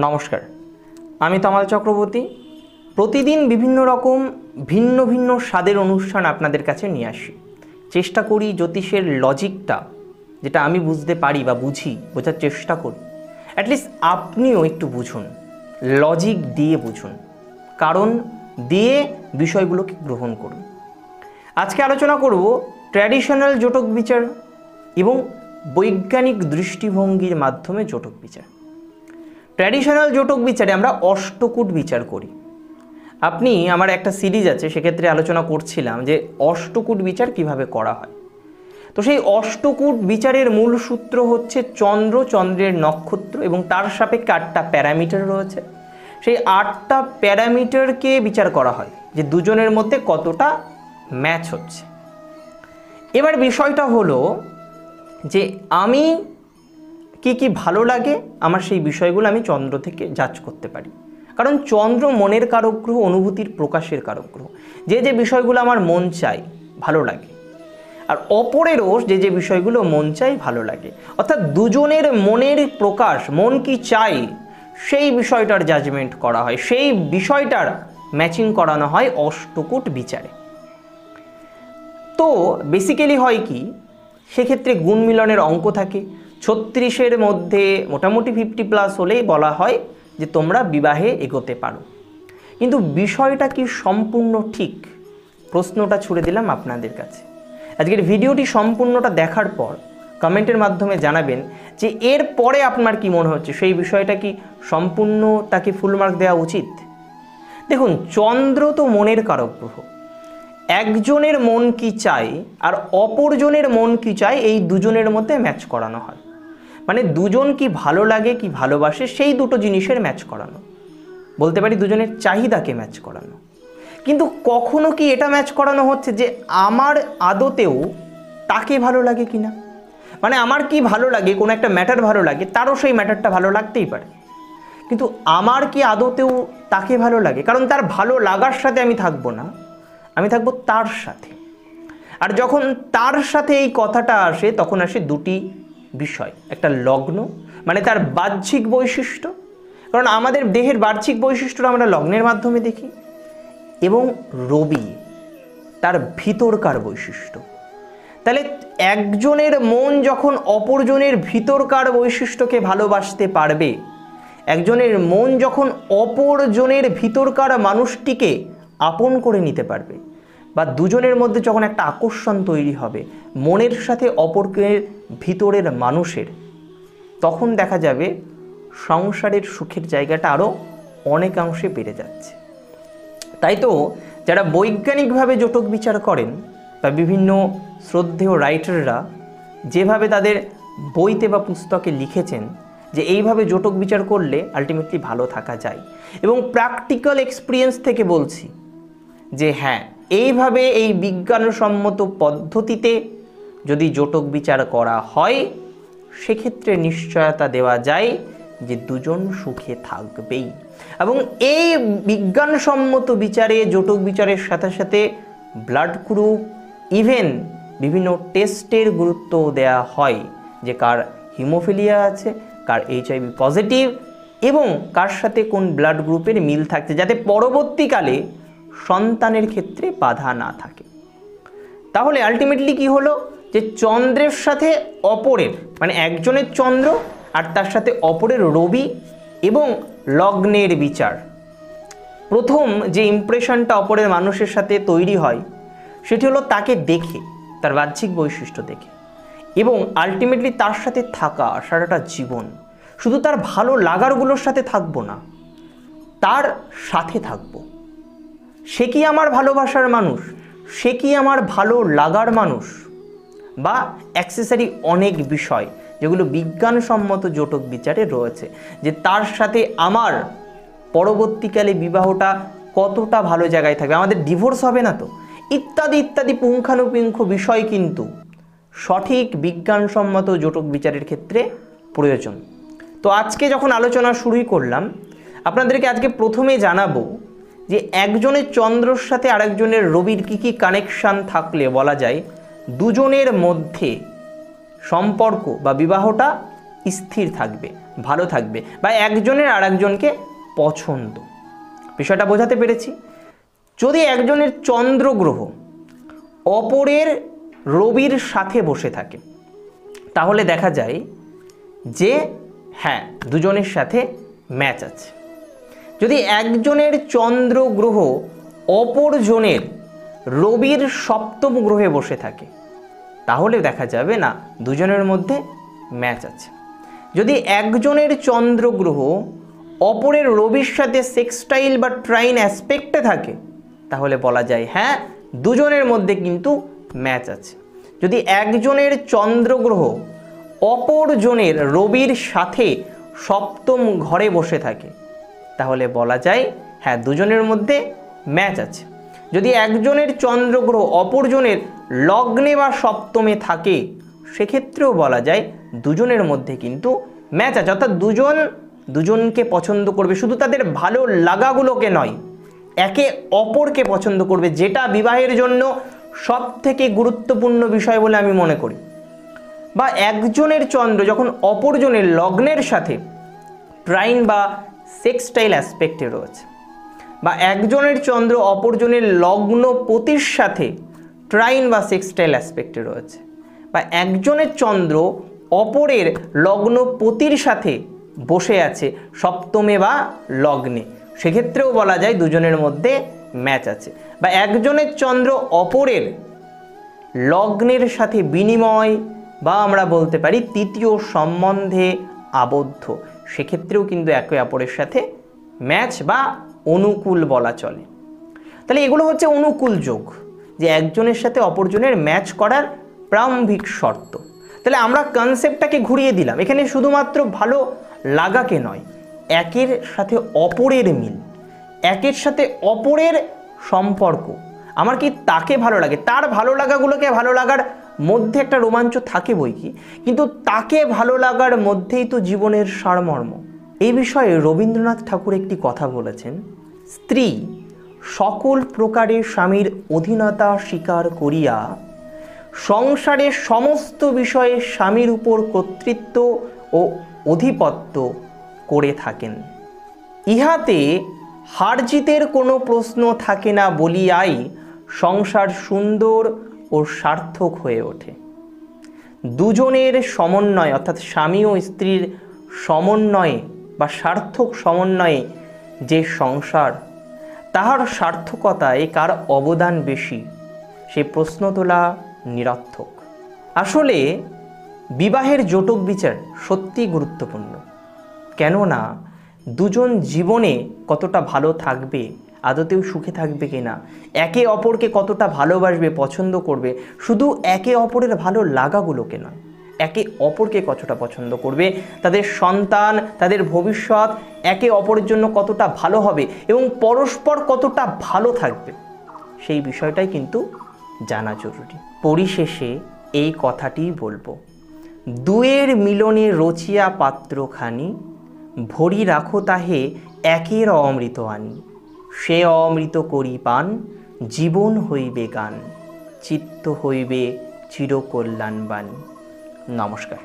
नमस्कार आमी तमाल चक्रवर्ती प्रतिदिन विभिन्न रकम भिन्न भिन्न स्वादेर अनुष्ठान आपनादेर काछे निये आसि। चेष्टा करी ज्योतिषेर लजिकटा जेटा आमी बुझते पारी बा बुझी बोझार चेष्टा करी एटलिस्ट आपनिओ एकटू बुझुन, लजिक दिए बुझुन, कारण दिए विषयगुलोके ग्रहण करुन। आजके आलोचना करब ट्रेडिशनल जोटक विचार एवं वैज्ञानिक दृष्टिभंगीर माध्यमे जोटक विचार। ट्रेडिशनल जोटक विचारे आमरा अष्टकूट विचार करी। आपनी आमार एकटा सीरीज आछे सेक्षेत्रे आलोचना करछिलाम जे अष्टकूट विचार किभाबे करा हय। तो सेई अष्टकूट विचारेर मूल सूत्र होच्छे चंद्र, चंद्रेर नक्षत्र एबं तार सापेक्षे आठटा प्यारामिटार रयेछे। सेई आठटा प्यारामिटारके विचार करा हय जे दुजोनेर मध्ये कतटा मैच होच्छे। एबार विषयटा हलो जे आमी की कि भालो लागे आमार सेई विषयगुलो आमी चंद्र थेके जांच करते पारी, कारण चंद्र मनेर कारक ग्रह, अनुभूतिर प्रकाशेर कारक ग्रह। जे विषयगुलो आमार मन चाय भालो लागे और अपरेरो जे विषयगुलो मन चाय भालो लागे, अर्थात दुजोनेर मनेर प्रकाश, मन कि चाय सेई विषयटार जाजमेंट करा हय, सेई विषयटार मैचिंग करानो हय अष्टकूट विचारे। तो बेसिकली हय कि सेई क्षेत्रे गुण मिलनेर अंक थाके 36 मध्य मोटामुटी 50+ होले बला हय जे तोमरा विवाहे एगोते पारो। किन्तु विषयटा कि सम्पूर्ण ठीक? प्रश्नटा छुड़े दिलाम आपनादेर काछे। आजकेर भिडियोटी सम्पूर्णटा देखार पर कमेंटेर माध्यमे जानाबेन जे एर परे आपनार कि मने हच्छे, सेई विषयटा कि सम्पूर्णटाके फुल मार्क देवा उचित। देखुन, चंद्र तो मनेर कारक ग्रह। एकजोनेर मन कि चाय और अपरजोनेर मन कि चाय एई दुजोनेर मध्ये मैच करानो हय, माने दुजोन कि भालो लागे कि भालोबाशे सेई दुटो जिनिसेर मैच करानो, बोलते पारी दुजोनेर चाहिदाके मैच करानो। किन्तु कखनो कि एटा मैच करानो हच्छे जे आमार आदतेओ ताके भालो लागे किना, माने आमार कि भालो लागे, कोनो एकटा मैटार भालो लागे, तारो सेई मैटारटा भालो लागतेई पारे, किन्तु आमार कि आदतेओ ताके भालो लागे, कारण तार भालो लागार साथे आमी थाकबो ना, आमी थाकबो तार साथे। और जखन तार साथे एई कथाटा आसे तखन आसे दुटी विषय, एकटा लग्न माने तार बाह्यिक वैशिष्ट्य, कारण आमादेर देहेर बाह्यिक वैशिष्ट्यटा आमरा लग्नेर माध्यमे देखी, एवं रवि तार भितरकार वैशिष्ट्य। ताहले एकजोनेर मन जखन अपरजोनेर भितरकार वैशिष्ट्यके भालोबासते पारबे, एकजोनेर मन जखन अपरजोनेर भितरकार मानुषटिके आपन करे निते पारबे, बा दुजोनेर मध्य जखन एक आकर्षण तैरी हबे मनेर साथे अपरेर भितरेर मानुषेर, तखन देखा जाबे संसारेर सुखेर जायगाटा आरो अनेकांशे बेड़े जाच्छे। ताई तो जारा वैज्ञानिक भावे जोटक विचार करें बा विभिन्न श्रद्धेय राइटररा जेभावे तादेर बोईते बा पुस्तके लिखेछेन जे एइभावे जोटक विचार करले आल्टिमेटली भालो थाका जाय, एबं प्रैक्टिकल एक्सपिरियेंस थेके बोलछि जे हाँ, এইভাবে এই বিজ্ঞানসম্মত পদ্ধতিতে যদি জোটক বিচার করা হয় সেক্ষেত্রে নিশ্চয়তা দেওয়া যায় যে দুজন সুখে থাকবেই। এবং এই বিজ্ঞানসম্মত বিচারে জোটক বিচারের সাথে সাথে ব্লাড গ্রুপ, ইভেন বিভিন্ন টেস্টের গুরুত্ব দেওয়া হয় যে কার হিমোফিলিয়া আছে, কার HIV পজিটিভ এবং কার সাথে কোন ব্লাড গ্রুপের মিল থাকছে, যাতে পরবর্তীকালে सन्तानेर क्षेत्रे बाधा ना थाके। ताहले आल्टिमेटली कि हलो जे चंद्रेर साथे अपरेर, माने एकजोनेर चंद्र और तार साथे अपरेर रवि एवं लग्नेर विचार, प्रथम जे इम्प्रेशनटा अपरेर मानुषेर साथे तैरी हय सेटी हलो ताके देखे, तार बाह्यिक वैशिष्ट्य देखे, एवं आल्टिमेटली तार साथे थाका साराटा जीवन। शुधु तार भालो लागारगुलोर साथे थाकबो ना, तार साथे थाकबो। से कि आमार भालोबासार मानुष, से कि आमार भालो लागार मानुष, बा एक्सेसरि अनेक विषय जेगुलो विज्ञानसम्मत जोटक विचारे रयेछे जे तार साथे आमार परवर्तीकाले विवाहटा कतटा भालो जायगाय थाकबे, आमादेर डिवोर्स होबे ना तो, इत्यादि इत्यादि पुंखानुपुंख विषय किन्तु सठिक विज्ञानसम्मत जोटक विचारेर क्षेत्रे प्रयोजन। तो आजके जखन आलोचना शुरुई करलाम आपनादेरके आजके प्रथमेई जानाबो যে একজনের চন্দ্রর সাথে আরেকজনের রবির কি কি কানেকশন থাকলে বলা যায় দুজনের মধ্যে সম্পর্ক বা বিবাহটা স্থির থাকবে, ভালো থাকবে বা একজনের আরেকজনকে পছন্দ। বিষয়টা বোঝাতে পেরেছি। যদি একজনের চন্দ্র গ্রহ অপরের রবির সাথে বসে থাকে তাহলে দেখা যায় যে হ্যাঁ দুজনের সাথে ম্যাচ আছে। যদি একজনের চন্দ্র গ্রহ অপরজনের রবির সপ্তম গ্রহে বসে থাকে তাহলে দেখা যাবে না দুজনের মধ্যে ম্যাচ আছে। যদি একজনের চন্দ্র গ্রহ অপরের রবির সাথে সেক্সটাইল বা ট্রাইন অ্যাসপেক্টে থাকে তাহলে বলা যায় হ্যাঁ দুজনের মধ্যে কিন্তু ম্যাচ আছে। যদি একজনের চন্দ্র গ্রহ অপরজনের রবির সাথে সপ্তম ঘরে বসে থাকে তাহলে বলা যায় হ্যাঁ দুজনের মধ্যে ম্যাচ আছে। যদি একজনের চন্দ্র গ্রহ অপরজনের লগ্নে বা সপ্তমে থাকে সেক্ষেত্রেও বলা যায় দুজনের মধ্যে কিন্তু ম্যাচ আছে, অর্থাৎ দুজন দুজনকে পছন্দ করবে, শুধু তাদের ভালো লাগাগুলোকে নয় একে অপরকে পছন্দ করবে, যেটা বিবাহের জন্য সবথেকে গুরুত্বপূর্ণ বিষয় বলে আমি মনে করি। বা একজনের চন্দ্র যখন অপরজনের লগ্নের সাথে ট্রাইন বা সেক্সটাইল অ্যাসপেক্টে রয়েছে বা একজনের চন্দ্র অপরজনের লগ্নপতির সাথে ট্রাইন বা সেক্সটাইল অ্যাসপেক্টে রয়েছে বা একজনের চন্দ্র অপরের লগ্নপতির সাথে বসে আছে সপ্তমে বা লগ্নে সেক্ষেত্রেও বলা যায় দুজনের মধ্যে ম্যাচ আছে। বা একজনের চন্দ্র অপরের লগ্নের সাথে বিনিময় বা আমরা বলতে পারি তৃতীয় সম্বন্ধে আবদ্ধ সেক্ষেত্রেও কিন্তু একে অপরের সাথে ম্যাচ বা অনুকূল বলা চলে। তাহলে এগুলো হচ্ছে অনুকূল যোগ, যে একজনের সাথে অপরজনের ম্যাচ করার প্রারম্ভিক শর্ত। তাহলে আমরা কনসেপ্টটাকে ঘুরিয়ে দিলাম, এখানে শুধুমাত্র ভালো লাগাকে নয় একের সাথে অপরের মিল, একের সাথে অপরের সম্পর্ক, আমার কি তাকে ভালো লাগে, তার ভালো লাগাগুলোকে ভালো লাগার মধ্যে একটা রোমাঞ্চ থাকে বই কি, কিন্তু তাকে ভালো লাগার মধ্যেই তো জীবনের সারমর্ম। এই বিষয়ে রবীন্দ্রনাথ ঠাকুর একটি কথা বলেছেন, স্ত্রী সকল প্রকারে স্বামীর অধীনতা স্বীকার করিয়া সংসারের সমস্ত বিষয়ে স্বামীর উপর কর্তৃত্ব ও অধিপত্য করে থাকেন, ইহাতে হারজিতের কোনো প্রশ্ন থাকে না বলিয়াই সংসার সুন্দর ও সার্থক হয়ে ওঠে। দুজনের সমন্বয় অর্থাৎ স্বামী ও স্ত্রীর সমন্বয়ে বা সার্থক সমন্বয়ে যে সংসার তাহার সার্থকতায় কার অবদান বেশি সে প্রশ্ন তোলা নিরর্থক। আসলে বিবাহের জটক বিচার সত্যি গুরুত্বপূর্ণ, কেননা দুজন জীবনে কতটা ভালো থাকবে, আদতেও সুখে থাকবে কিনা, একে অপরকে কতটা ভালোবাসবে পছন্দ করবে, শুধু একে অপরের ভালো লাগাগুলোকে নয় একে অপরকে কতটা পছন্দ করবে, তাদের সন্তান তাদের ভবিষ্যৎ একে অপরের জন্য কতটা ভালো হবে এবং পরস্পর কতটা ভালো থাকবে সেই বিষয়টাই কিন্তু জানা জরুরি। পরিশেষে এই কথাটি বলবো, দুয়ের মিলনে রচিয়া পাত্রখানি ভরি রাখো তাহে একের অমৃত আনি, সে অমৃত করি পান জীবন হইবে গান, চিত্ত হইবে চিরকল্যাণবাণী। নমস্কার।